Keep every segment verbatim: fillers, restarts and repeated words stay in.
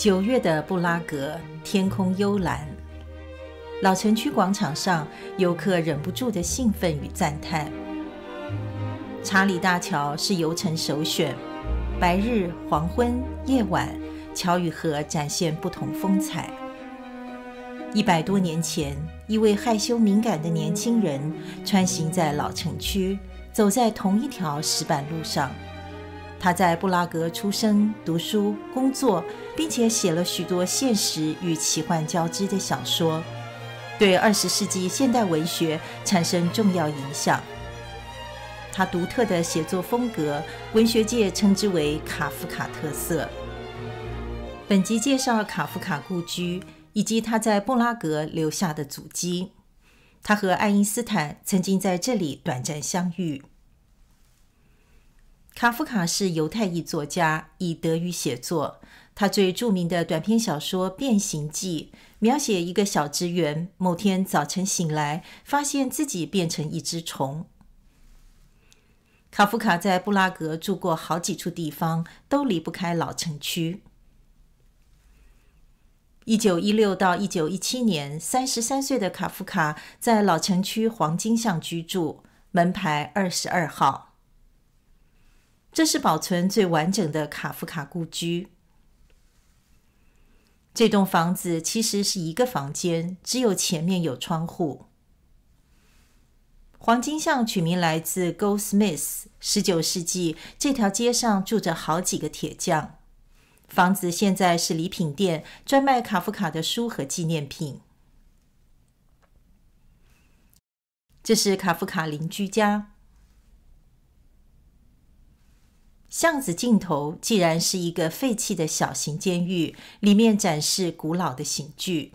九月的布拉格天空幽蓝，老城区广场上，游客忍不住的兴奋与赞叹。查理大桥是游程首选，白日、黄昏、夜晚，桥与河展现不同风采。一百多年前，一位害羞敏感的年轻人穿行在老城区，走在同一条石板路上。他在布拉格出生、读书、工作，并且写了许多现实与奇幻交织的小说，对二十世纪现代文学产生重要影响。他独特的写作风格，文学界称之为卡夫卡特色。本集介绍卡夫卡故居以及他在布拉格留下的足迹。他和爱因斯坦曾经在这里短暂相遇。卡夫卡是犹太裔作家，以德语写作。他最著名的短篇小说《变形记》描写一个小职员某天早晨醒来，发现自己变成一只虫。卡夫卡在布拉格住过好几处地方，都离不开老城区。一九一六到一九一七年，三十三岁的卡夫卡在老城区黄金巷居住，门牌二十二号。这是保存最完整的卡夫卡故居。这栋房子其实是一个房间，只有前面有窗户。黄金巷取名来自 Goldsmiths， 十九世纪这条街上住着好几个铁匠。房子现在是礼品店，专卖卡夫卡的书和纪念品。这是卡夫卡邻居家。巷子尽头既然是一个废弃的小型监狱，里面展示古老的刑具。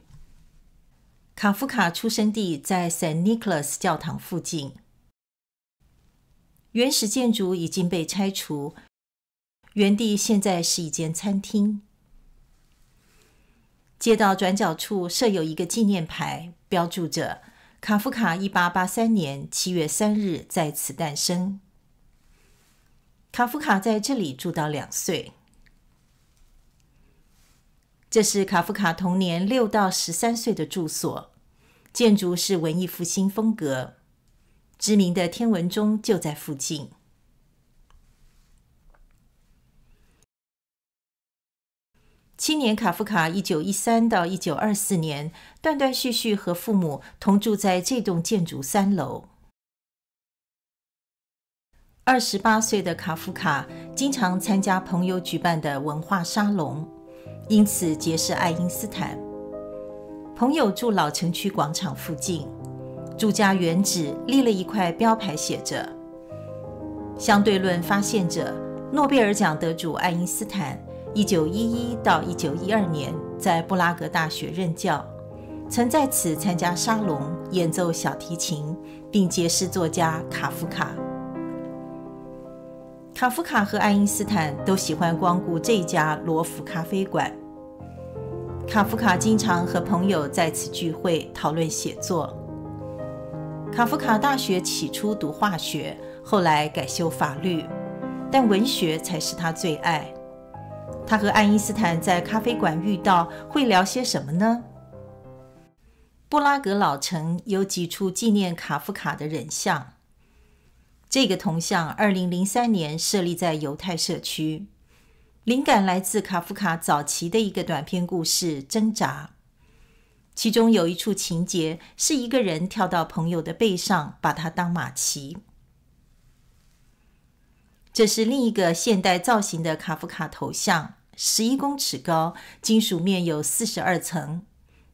卡夫卡出生地在 Saint Nicholas 教堂附近，原始建筑已经被拆除，原地现在是一间餐厅。街道转角处设有一个纪念牌，标注着卡夫卡一八八三年七月三日在此诞生。卡夫卡在这里住到两岁。这是卡夫卡童年六到十三岁的住所，建筑是文艺复兴风格，知名的天文钟就在附近。青年卡夫卡一九一三到一九二四年，断断续续和父母同住在这栋建筑三楼。二十八岁的卡夫卡经常参加朋友举办的文化沙龙，因此结识爱因斯坦。朋友住老城区广场附近，住家原址立了一块标牌，写着“相对论发现者、诺贝尔奖得主爱因斯坦，一九一一到一九一二年在布拉格大学任教，曾在此参加沙龙，演奏小提琴，并结识作家卡夫卡。”卡夫卡和爱因斯坦都喜欢光顾这家罗浮咖啡馆。卡夫卡经常和朋友在此聚会，讨论写作。卡夫卡大学起初读化学，后来改修法律，但文学才是他最爱。他和爱因斯坦在咖啡馆遇到，会聊些什么呢？布拉格老城有几处纪念卡夫卡的人像。这个铜像二零零三年设立在犹太社区，灵感来自卡夫卡早期的一个短篇故事《挣扎》，其中有一处情节是一个人跳到朋友的背上，把他当马骑。这是另一个现代造型的卡夫卡头像，十一公尺高，金属面有四十二层，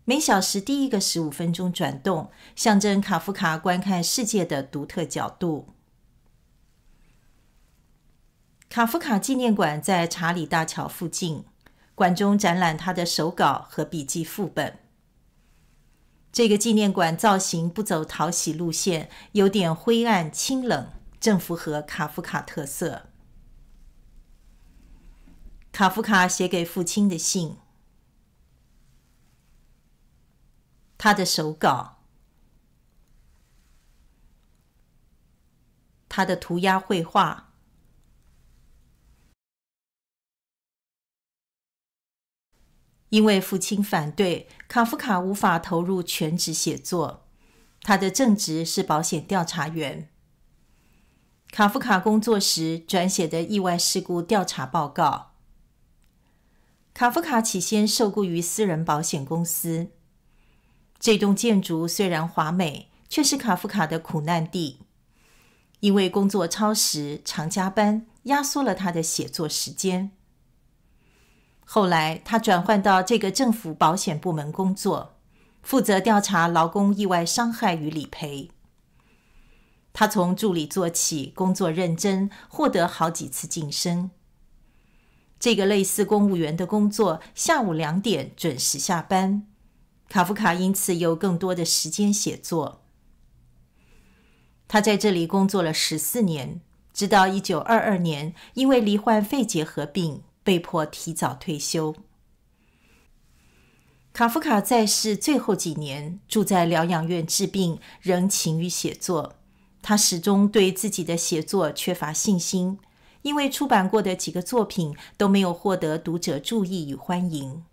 每小时第一个十五分钟转动，象征卡夫卡观看世界的独特角度。卡夫卡纪念馆在查理大桥附近，馆中展览他的手稿和笔记副本。这个纪念馆造型不走讨喜路线，有点灰暗清冷，正符合卡夫卡特色。卡夫卡写给父亲的信，他的手稿，他的涂鸦绘画，因为父亲反对，卡夫卡无法投入全职写作。他的正职是保险调查员。卡夫卡工作时转写的意外事故调查报告。卡夫卡起先受雇于私人保险公司。这栋建筑虽然华美，却是卡夫卡的苦难地，因为工作超时、常加班，压缩了他的写作时间。后来，他转换到这个政府保险部门工作，负责调查劳工意外伤害与理赔。他从助理做起，工作认真，获得好几次晋升。这个类似公务员的工作，下午两点准时下班。卡夫卡因此有更多的时间写作。他在这里工作了十四年，直到一九二二年，因为罹患肺结核病，被迫提早退休。卡夫卡在世最后几年，住在疗养院治病，仍勤于写作。他始终对自己的写作缺乏信心，因为出版过的几个作品都没有获得读者注意与欢迎。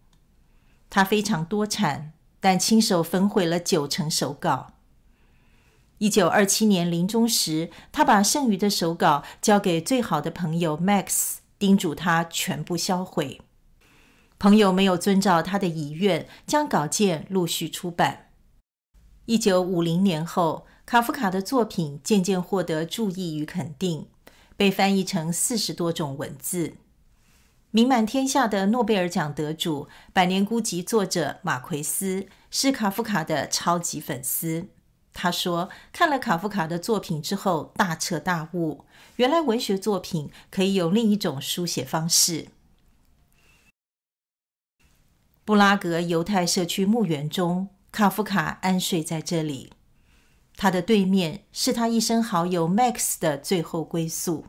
他非常多产，但亲手焚毁了九成手稿。一九二七年临终时，他把剩余的手稿交给最好的朋友 Max， 叮嘱他全部销毁。朋友没有遵照他的遗愿，将稿件陆续出版。一九五零年后，卡夫卡的作品渐渐获得注意与肯定，被翻译成四十多种文字。名满天下的诺贝尔奖得主、《百年孤寂》作者马奎斯是卡夫卡的超级粉丝。他说，看了卡夫卡的作品之后大彻大悟，原来文学作品可以有另一种书写方式。布拉格犹太社区墓园中，卡夫卡安睡在这里。他的对面是他一生好友 Max 的最后归宿。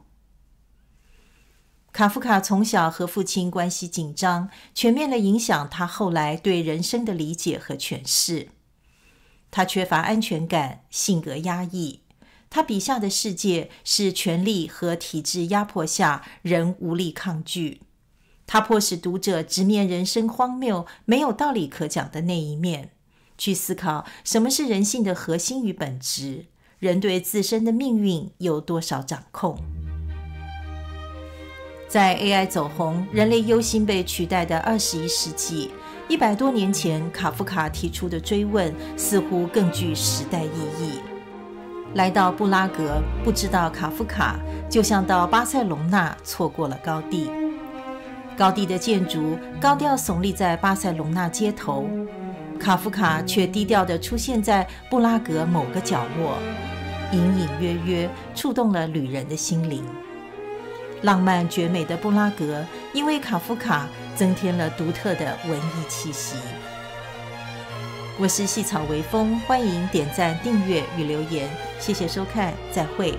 卡夫卡从小和父亲关系紧张，全面地影响他后来对人生的理解和诠释。他缺乏安全感，性格压抑。他笔下的世界是权力和体制压迫下人无力抗拒。他迫使读者直面人生荒谬、没有道理可讲的那一面。去思考什么是人性的核心与本质，人对自身的命运有多少掌控。在 A I 走红、人类忧心被取代的二十一世纪，一百多年前卡夫卡提出的追问似乎更具时代意义。来到布拉格，不知道卡夫卡，就像到巴塞隆纳错过了高地。高地的建筑高调耸立在巴塞隆纳街头，卡夫卡却低调地出现在布拉格某个角落，隐隐约约触动了旅人的心灵。浪漫绝美的布拉格，因为卡夫卡增添了独特的文艺气息。我是细草微风，欢迎点赞、订阅与留言，谢谢收看，再会。